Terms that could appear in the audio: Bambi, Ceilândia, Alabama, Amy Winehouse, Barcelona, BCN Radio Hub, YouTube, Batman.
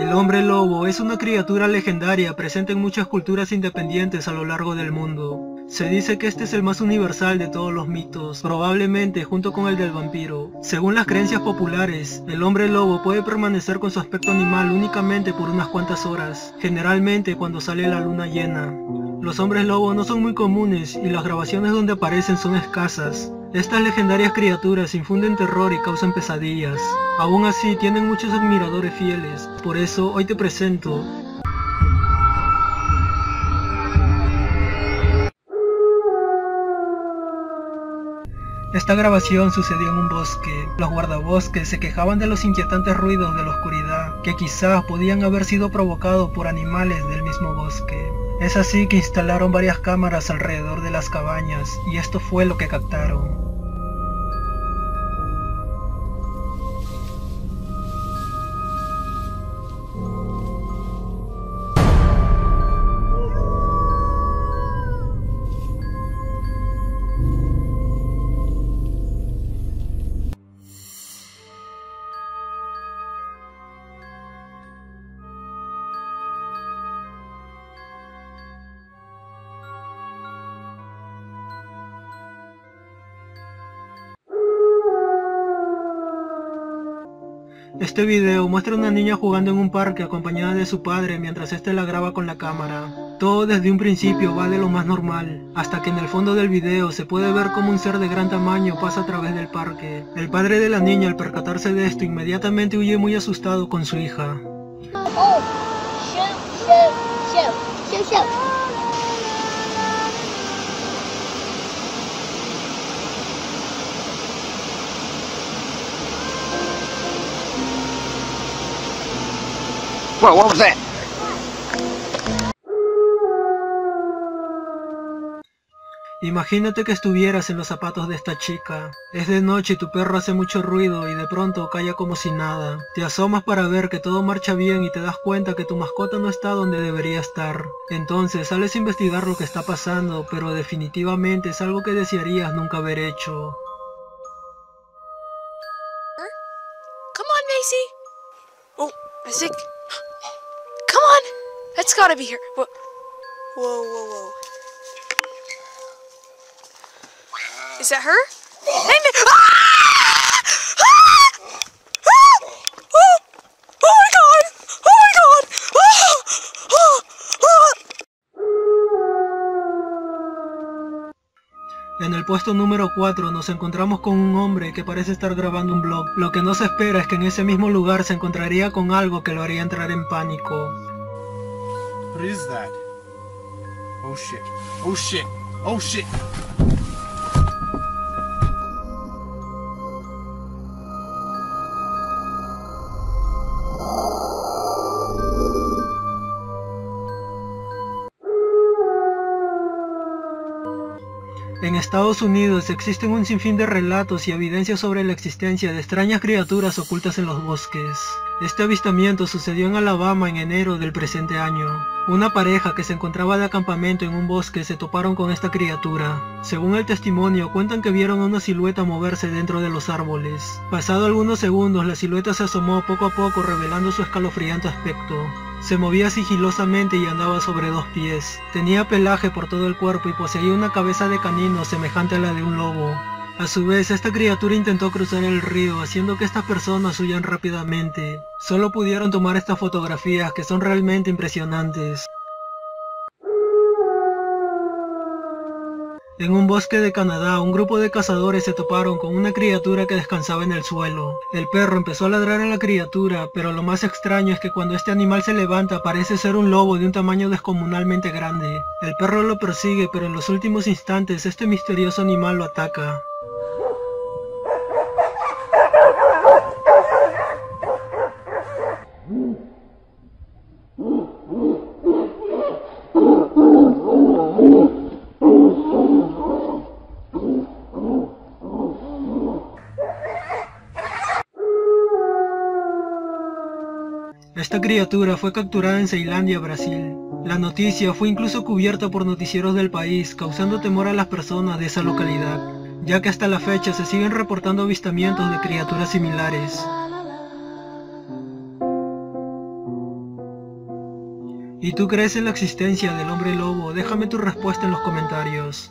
El hombre lobo es una criatura legendaria presente en muchas culturas independientes a lo largo del mundo. Se dice que este es el más universal de todos los mitos, probablemente junto con el del vampiro. Según las creencias populares, el hombre lobo puede permanecer con su aspecto animal únicamente por unas cuantas horas, generalmente cuando sale la luna llena. Los hombres lobo no son muy comunes y las grabaciones donde aparecen son escasas. Estas legendarias criaturas infunden terror y causan pesadillas. Aún así, tienen muchos admiradores fieles. Por eso, hoy te presento... Esta grabación sucedió en un bosque. Los guardabosques se quejaban de los inquietantes ruidos de la oscuridad, que quizás podían haber sido provocados por animales del mismo bosque. Es así que instalaron varias cámaras alrededor de las cabañas, y esto fue lo que captaron. Este video muestra a una niña jugando en un parque acompañada de su padre mientras este la graba con la cámara. Todo desde un principio va de lo más normal, hasta que en el fondo del video se puede ver cómo un ser de gran tamaño pasa a través del parque. El padre de la niña, al percatarse de esto, inmediatamente huye muy asustado con su hija. Oh, shoot. Whoa, what was that? Imagínate que estuvieras en los zapatos de esta chica. Es de noche y tu perro hace mucho ruido y de pronto calla como si nada. Te asomas para ver que todo marcha bien y te das cuenta que tu mascota no está donde debería estar. Entonces sales a investigar lo que está pasando, pero definitivamente es algo que desearías nunca haber hecho. Come on, Macy. Oh, I think... Come on! That's gotta be here. Whoa, whoa, whoa. Is that her? Hey, man. Ah! Ah! Oh! Oh my god! Oh my god! Oh! Oh! Oh! En el puesto número 4 nos encontramos con un hombre que parece estar grabando un vlog. Lo que no se espera es que en ese mismo lugar se encontraría con algo que lo haría entrar en pánico. What is that? Oh shit. Oh shit. Oh shit. En Estados Unidos existen un sinfín de relatos y evidencias sobre la existencia de extrañas criaturas ocultas en los bosques. Este avistamiento sucedió en Alabama en enero del presente año. Una pareja que se encontraba de acampamento en un bosque se toparon con esta criatura. Según el testimonio, cuentan que vieron a una silueta moverse dentro de los árboles. Pasado algunos segundos, la silueta se asomó poco a poco, revelando su escalofriante aspecto. Se movía sigilosamente y andaba sobre dos pies. Tenía pelaje por todo el cuerpo y poseía una cabeza de canino semejante a la de un lobo. A su vez, esta criatura intentó cruzar el río, haciendo que estas personas huyan rápidamente. Solo pudieron tomar estas fotografías que son realmente impresionantes. En un bosque de Canadá, un grupo de cazadores se toparon con una criatura que descansaba en el suelo. El perro empezó a ladrar a la criatura, pero lo más extraño es que cuando este animal se levanta parece ser un lobo de un tamaño descomunalmente grande. El perro lo persigue, pero en los últimos instantes este misterioso animal lo ataca. Esta criatura fue capturada en Ceilândia, Brasil. La noticia fue incluso cubierta por noticieros del país, causando temor a las personas de esa localidad, ya que hasta la fecha se siguen reportando avistamientos de criaturas similares. ¿Y tú crees en la existencia del hombre lobo? Déjame tu respuesta en los comentarios.